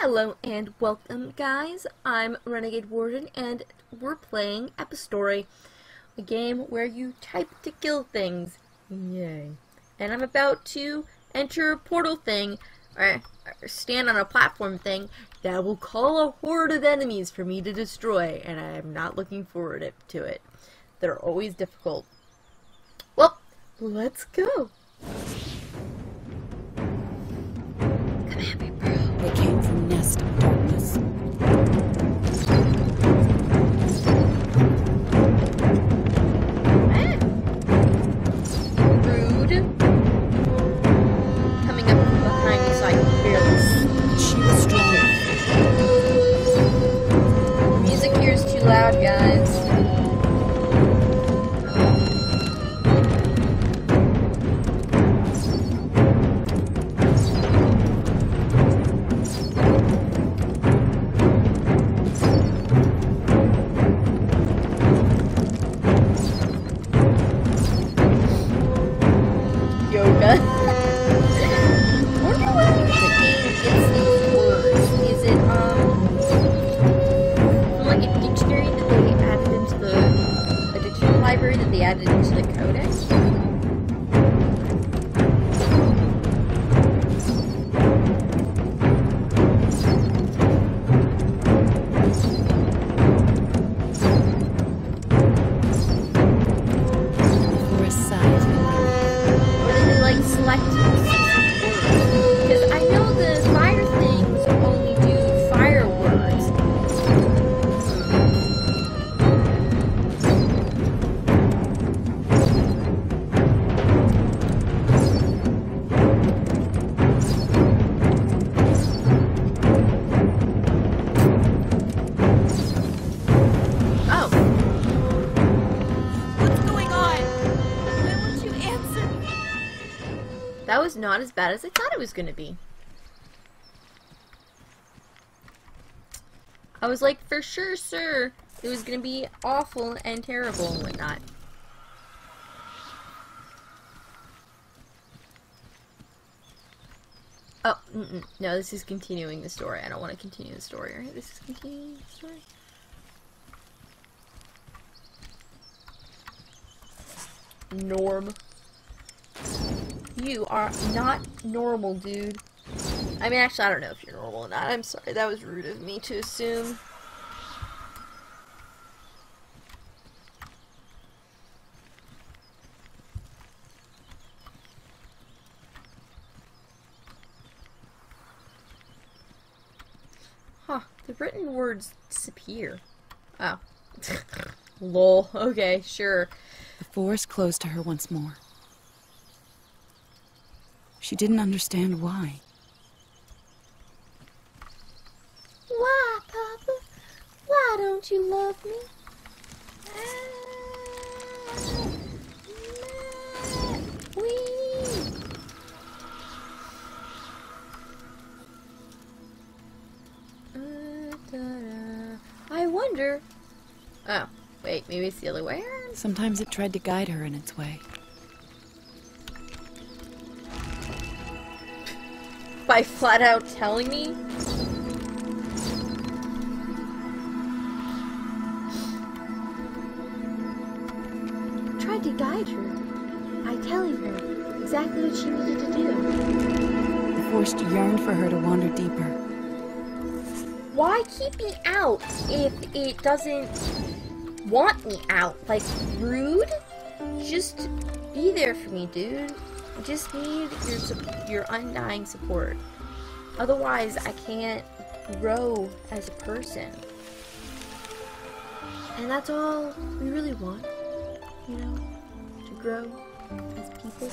Hello and welcome, guys. I'm Renegade Warden and we're playing Epistory, a game where you type to kill things. Yay. And I'm about to enter a portal thing, or stand on a platform thing that will call a horde of enemies for me to destroy, and I'm not looking forward to it. They're always difficult. Well, let's go. Come at me, bro. They came from Nest of Darkness. Ah. Rude. Coming up from behind me so I can barely see. She was strong. The music here is too loud, guys. Not as bad as I thought it was gonna be. I was like, for sure, sir, it was gonna be awful and terrible and whatnot. Oh, no, this is continuing the story. I don't want to continue the story, right? This is continuing the story. Norm. You are not normal, dude. I mean, actually, I don't know if you're normal or not. I'm sorry. That was rude of me to assume. Huh. The written words disappear. Oh. Lol. Okay, sure. The forest closed to her once more. She didn't understand why. Why, Papa? Why don't you love me? I wonder. Oh, wait, maybe it's the other way around. Sometimes it tried to guide her in its way. By flat out telling me? Tried to guide her by telling her exactly what she needed to do. The forest yearned for her to wander deeper. Why keep me out if it doesn't want me out? Like, rude? Just be there for me, dude. I just need your undying support. Otherwise, I can't grow as a person. And that's all we really want, you know, to grow as people.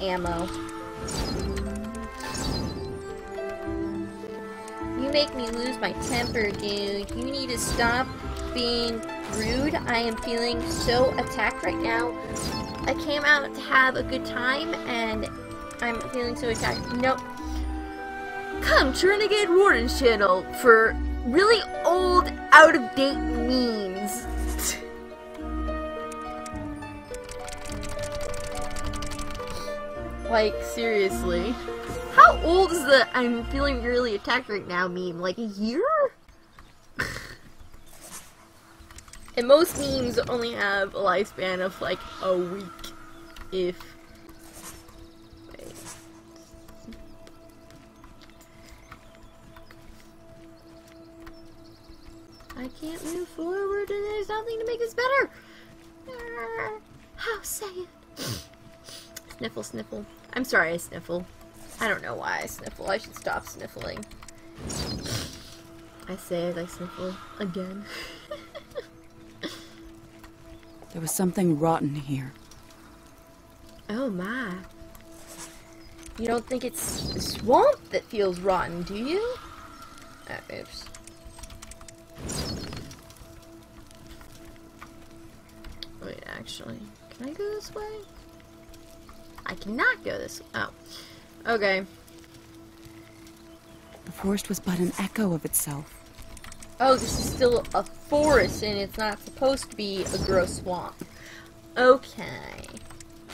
Ammo. Make me lose my temper, dude. You need to stop being rude. I am feeling so attacked right now. I came out to have a good time and I'm feeling so attacked. Nope. Come to Renegade Warden's channel for really old, out-of-date means. Like, seriously. How old is the "I'm feeling really attacked right now" meme? Like a year? And most memes only have a lifespan of like a week, if... Wait. I can't move forward and there's nothing to make this better! How sad. Sniffle, sniffle. I'm sorry I sniffle. I don't know why I sniffle. I should stop sniffling. I say it, I sniffle again. There was something rotten here. Oh my. You don't think it's the swamp that feels rotten, do you? Oh, oops. Wait, actually, can I go this way? I cannot go this way. Oh. Okay. The forest was but an echo of itself. Oh, this is still a forest, and it's not supposed to be a gross swamp. Okay.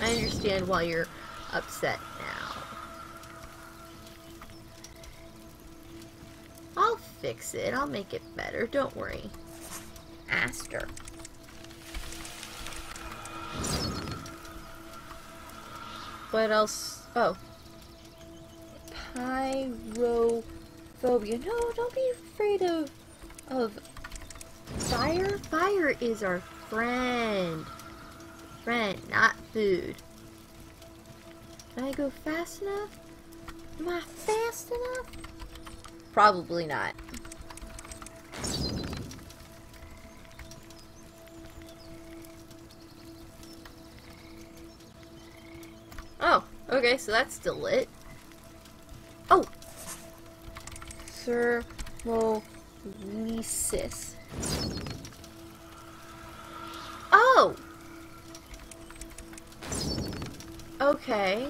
I understand why you're upset now. I'll fix it. I'll make it better. Don't worry. Aster. What else? Oh. Pyrophobia. No, don't be afraid of fire? Fire is our friend. Friend, not food. Can I go fast enough? Am I fast enough? Probably not. Oh, okay, so that's still lit. Oh! Thermolysis. Oh! Okay.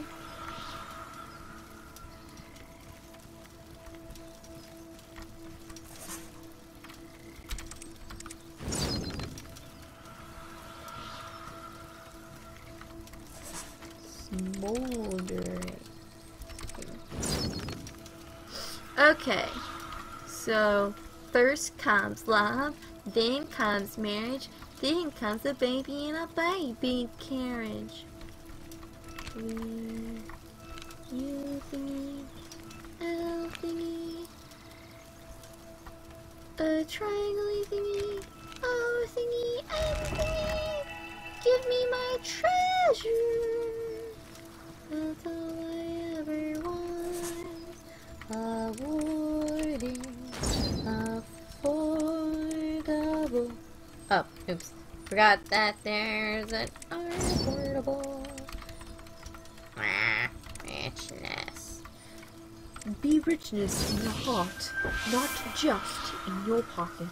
Smoldering. Okay, so first comes love, then comes marriage, then comes a baby in a baby carriage. You thingy, L thingy, a triangle thingy, O thingy, M thingy, give me my treasure. That's all I ever want. Awarding, affordable. Oh, oops. Forgot that there's an affordable richness. Be richness in the heart, not just in your pocket.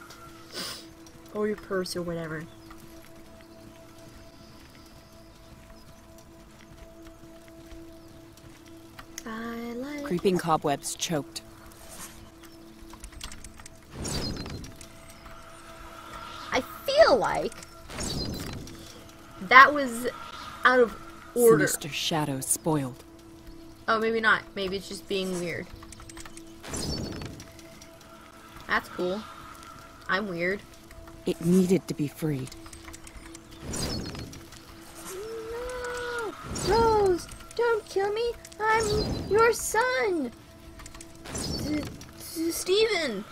Or your purse or whatever. Creeping cobwebs choked. I feel like that was out of order. Sinister shadows spoiled. Oh, maybe not. Maybe it's just being weird. That's cool. I'm weird. It needed to be freed. No! Rose! Don't kill me! I'm your son! Steven!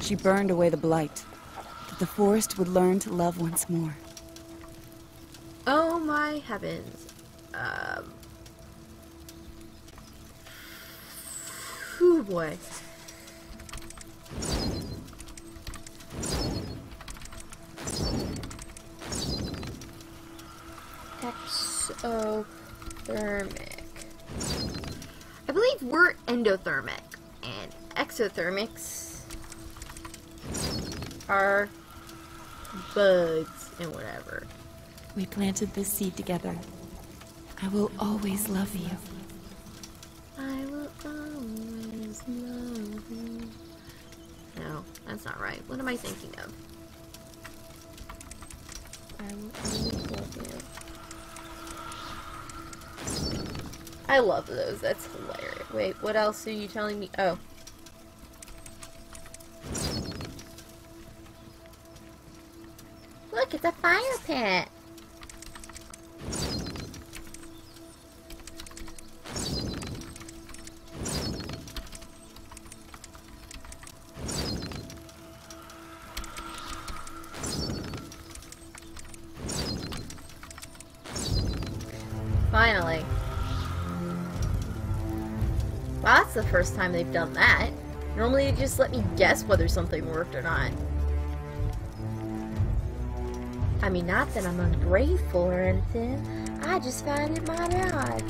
She burned away the blight, that the forest would learn to love once more. Oh my heavens. Oh boy. Exothermic. I believe we're endothermic, and exothermics are bugs and whatever. We planted this seed together. I will always love you. I will always that's not right. What am I thinking of? I love those. That's hilarious. Wait, what else are you telling me? Oh. Look, it's a fire pit. Finally. Well, that's the first time they've done that. Normally they just let me guess whether something worked or not. I mean, not that I'm ungrateful or anything. I just find it mighty odd.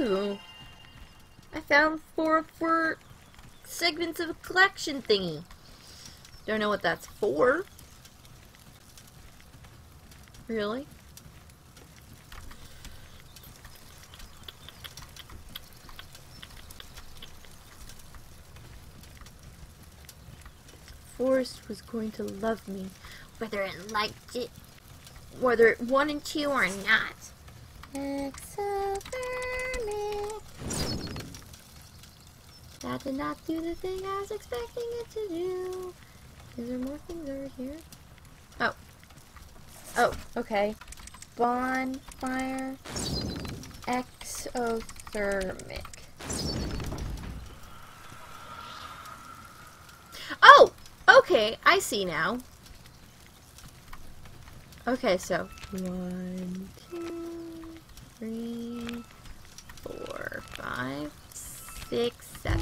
Ooh. I found four segments of a collection thingy. Don't know what that's for. Really? Forest was going to love me, whether it liked it, whether it wanted to or not. Exovermic. That did not do the thing I was expecting it to do. Is there more things over here? Oh. Oh, okay. Bonfire. Exothermic. Oh! Okay, I see now. Okay, so. 1, 2, 3, 4, 5, 6, 7.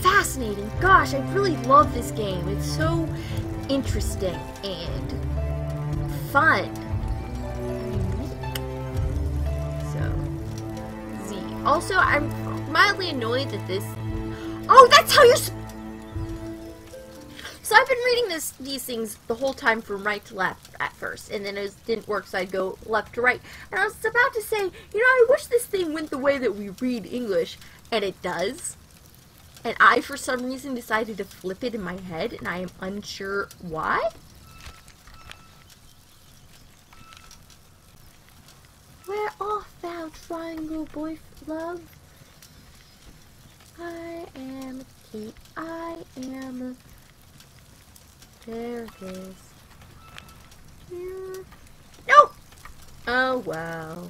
Fascinating. Gosh, I really love this game. It's so interesting and fun. So, Z. Also, I'm mildly annoyed that this... Oh, that's how you're... So I've been reading these things the whole time from right to left at first, and then it didn't work, so I'd go left to right. And I was about to say, you know, I wish this thing went the way that we read English, and it does. And I, for some reason, decided to flip it in my head, and I am unsure why. Where art thou, triangle boy, love? I am a key. I am a... There it is. Here. No! Oh, wow.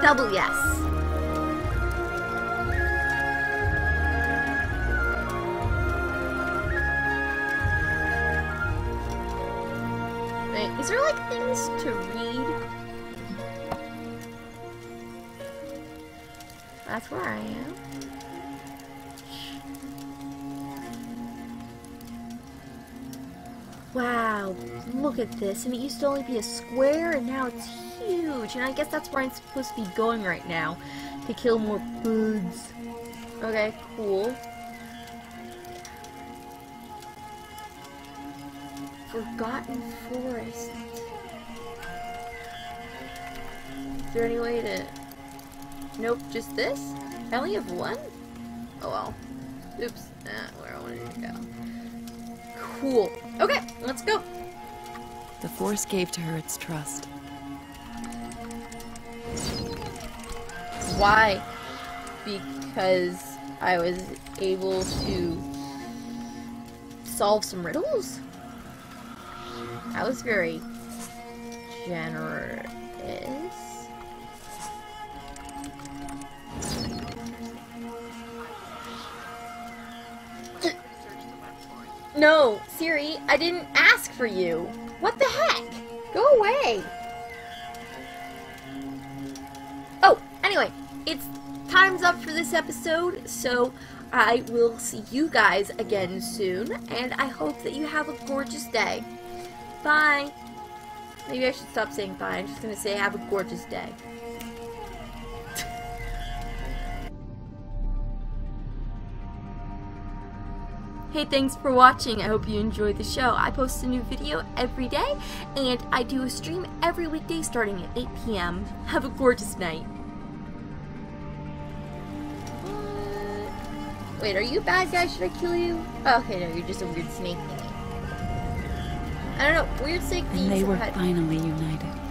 Double yes. Wait, is there like things to read? That's where I am. Wow, look at this. And it used to only be a square, and now it's huge. Huge, and I guess that's where I'm supposed to be going right now, to kill more birds. Okay, cool. Forgotten forest. Is there any way to... Nope, just this? I only have one? Oh well. Oops, not where I wanted to go. Cool. Okay, let's go. The forest gave to her its trust. Why? Because I was able to solve some riddles? That was very generous. No, Siri, I didn't ask for you. What the heck? Go away. Oh, anyway. It's time's up for this episode, so I will see you guys again soon, and I hope that you have a gorgeous day. Bye. Maybe I should stop saying bye. I'm just gonna say have a gorgeous day. Hey, thanks for watching. I hope you enjoyed the show. I post a new video every day, and I do a stream every weekday starting at 8 p.m. Have a gorgeous night. What? Wait, are you a bad guy? Should I kill you? Oh, okay, no, you're just a weird snake thingy. I don't know, weird snake thieves. And they were finally united.